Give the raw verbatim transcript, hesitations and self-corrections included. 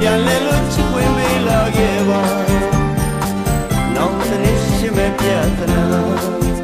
Your little twin may love you. Non finisce me piatana.